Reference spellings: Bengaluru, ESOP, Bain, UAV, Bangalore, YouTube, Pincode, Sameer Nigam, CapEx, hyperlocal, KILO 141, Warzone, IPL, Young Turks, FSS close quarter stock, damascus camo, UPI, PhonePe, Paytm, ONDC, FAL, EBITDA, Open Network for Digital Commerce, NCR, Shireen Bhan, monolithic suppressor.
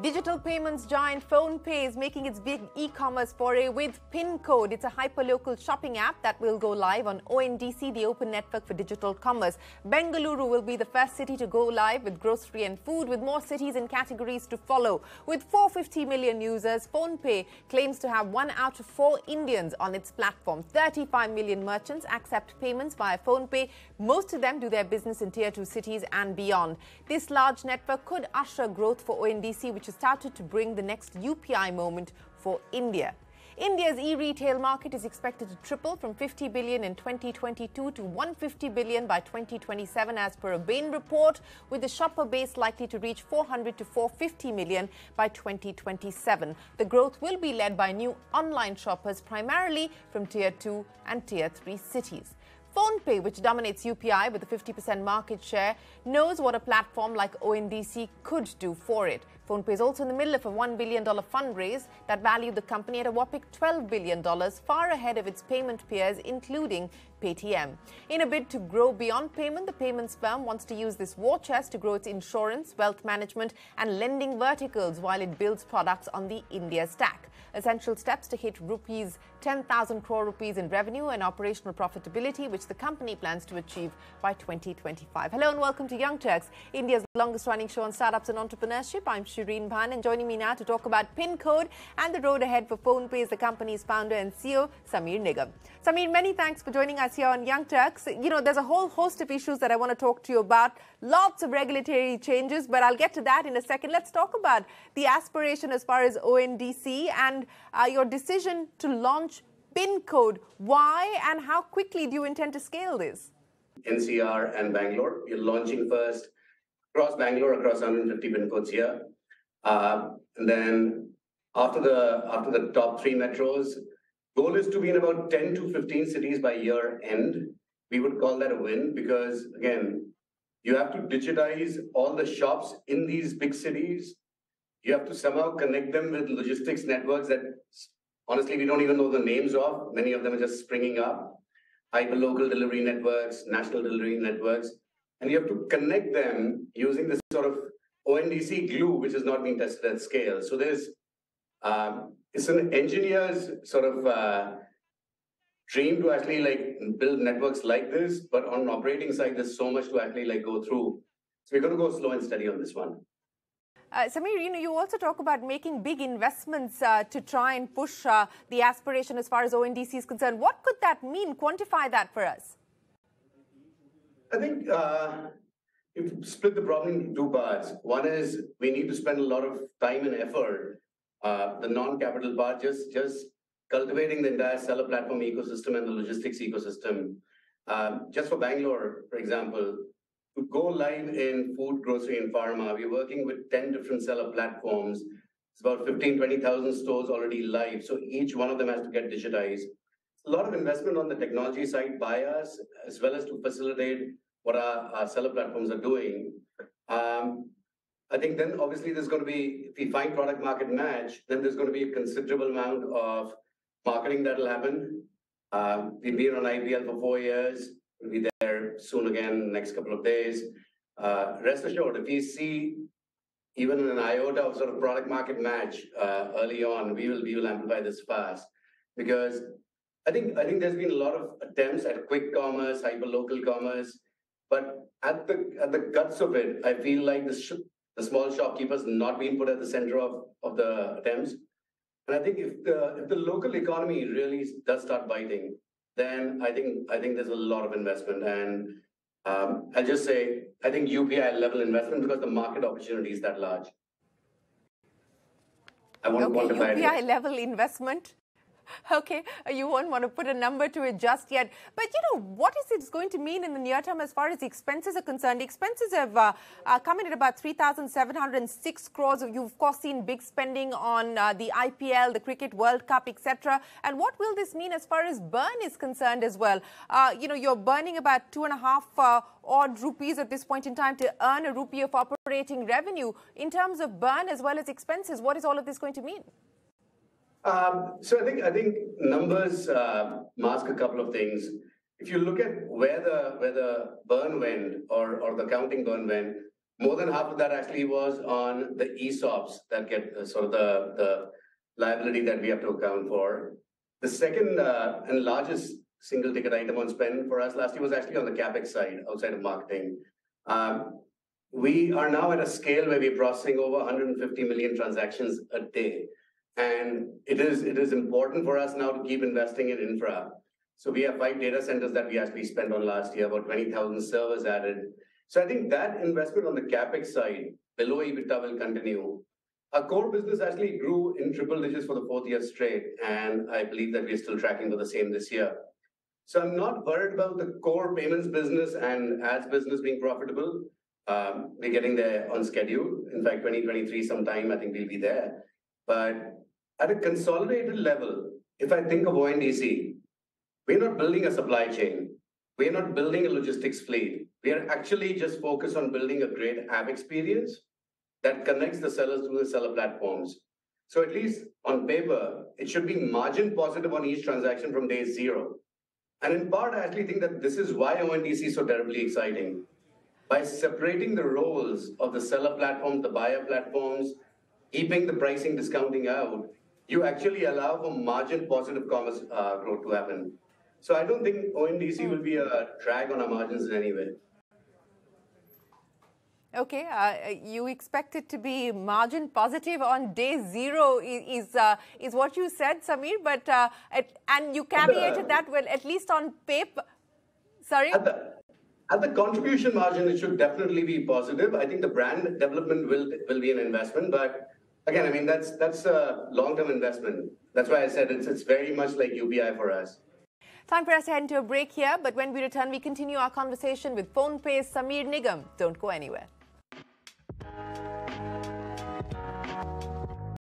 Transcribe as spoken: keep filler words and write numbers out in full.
Digital payments giant PhonePe is making its big e-commerce foray with Pincode. It's a hyperlocal shopping app that will go live on O N D C, the Open Network for Digital Commerce. Bengaluru will be the first city to go live with grocery and food, with more cities and categories to follow. With four hundred fifty million users, PhonePe claims to have one out of four Indians on its platform. thirty-five million merchants accept payments via PhonePe. Most of them do their business in tier two cities and beyond. This large network could usher growth for O N D C, which started to bring the next U P I moment for India. India's e-retail market is expected to triple from fifty billion in twenty twenty-two to one hundred fifty billion by twenty twenty-seven, as per a Bain report, with the shopper base likely to reach four hundred to four hundred fifty million by twenty twenty-seven. The growth will be led by new online shoppers, primarily from tier two and tier three cities. PhonePe, which dominates U P I with a fifty percent market share, knows what a platform like O N D C could do for it. PhonePe is also in the middle of a one billion dollar fundraise that valued the company at a whopping twelve billion dollars, far ahead of its payment peers, including Paytm. In a bid to grow beyond payment, the payments firm wants to use this war chest to grow its insurance, wealth management and lending verticals while it builds products on the India stack. Essential steps to hit rupees ten thousand crore rupees in revenue and operational profitability, which the company plans to achieve by twenty twenty-five. Hello and welcome to Young Turks, India's longest running show on startups and entrepreneurship. I'm Shireen Bhan, and joining me now to talk about Pincode and the road ahead for PhonePe is the company's founder and C E O, Sameer Nigam. Sameer, many thanks for joining us here on Young Turks. You know, there's a whole host of issues that I want to talk to you about. Lots of regulatory changes, but I'll get to that in a second. Let's talk about the aspiration as far as O N D C and uh, your decision to launch Pincode. Why and how quickly do you intend to scale this? N C R and Bangalore. We're launching first across Bangalore, across one hundred fifty pincodes here. Uh, and then after the after the top three metros, goal is to be in about ten to fifteen cities by year end. We would call that a win because, again, you have to digitize all the shops in these big cities. You have to somehow connect them with logistics networks that, honestly, we don't even know the names of. Many of them are just springing up. Hyperlocal delivery networks, national delivery networks. And you have to connect them using this sort of O N D C glue, which is not being tested at scale. So there's, um, it's an engineer's sort of uh, dream to actually like build networks like this, but on an operating side, there's so much to actually like go through. So we're going to go slow and steady on this one. Uh, Sameer, you know, you also talk about making big investments uh, to try and push uh, the aspiration as far as O N D C is concerned. What could that mean? Quantify that for us. I think uh, if you split the problem into two parts. One is we need to spend a lot of time and effort, uh, the non-capital part, just, just cultivating the entire seller platform ecosystem and the logistics ecosystem. Um, just for Bangalore, for example, to go live in food, grocery, and pharma, we're working with ten different seller platforms. It's about fifteen, twenty thousand stores already live. So each one of them has to get digitized. A lot of investment on the technology side by us, as well as to facilitate what our, our seller platforms are doing. Um, I think then obviously there's going to be, if we find product market match, then there's going to be a considerable amount of marketing that'll happen. Uh, we've been on I P L for four years. We'll be there soon again, next couple of days. Uh, rest assured, if we see even an iota of sort of product market match uh, early on, we will, we will amplify this fast because I think I think there's been a lot of attempts at quick commerce, hyperlocal commerce, but at the at the guts of it, I feel like the sh the small shopkeepers not being put at the center of of the attempts. And I think if the if the local economy really does start biting, then I think I think there's a lot of investment. And um, I'll just say I think U P I level investment because the market opportunity is that large. I want okay, to quantify U P I it. level investment. Okay, you won't want to put a number to it just yet. But, you know, what is it going to mean in the near term as far as the expenses are concerned? The expenses have uh, uh, come in at about three thousand seven hundred six crores. You've, of course, seen big spending on uh, the I P L, the Cricket World Cup, et cetera. And what will this mean as far as burn is concerned as well? Uh, you know, you're burning about two and a half uh, odd rupees at this point in time to earn a rupee of operating revenue. In terms of burn as well as expenses, what is all of this going to mean? Um, so I think I think numbers uh, mask a couple of things. If you look at where the where the burn went or or the accounting burn went, More than half of that actually was on the E S O Ps that get uh, sort of the, the liability that we have to account for. The second uh, and largest single ticket item on spend for us last year was actually on the CapEx side, outside of marketing. Um, we are now at a scale where we're processing over one hundred fifty million transactions a day. And it is, it is important for us now to keep investing in infra. So we have five data centers that we actually spent on last year, about twenty thousand servers added. So I think that investment on the CapEx side, below EBITDA, will continue. Our core business actually grew in triple digits for the fourth year straight, and I believe that we're still tracking to the same this year. So I'm not worried about the core payments business and ads business being profitable. Um, we're getting there on schedule. In fact, twenty twenty-three sometime, I think we'll be there. But at a consolidated level, if I think of O N D C, we're not building a supply chain. We're not building a logistics fleet. We are actually just focused on building a great app experience that connects the sellers to the seller platforms. So at least on paper, it should be margin positive on each transaction from day zero. And in part, I actually think that this is why O N D C is so terribly exciting. By separating the roles of the seller platforms, the buyer platforms, keeping the pricing discounting out, you actually allow for margin positive commerce uh, growth to happen. So I don't think O N D C will be a drag on our margins in any way. Okay, uh, you expect it to be margin positive on day zero is uh, is what you said, Sameer. But uh, at, and you caveated uh, that well, at least on paper. Sorry. At the, at the contribution margin, it should definitely be positive. I think the brand development will will be an investment, but again, I mean that's that's a long-term investment. That's why I said it's it's very much like U P I for us. Time for us to head into a break here, but when we return, we continue our conversation with PhonePe's Sameer Nigam. Don't go anywhere.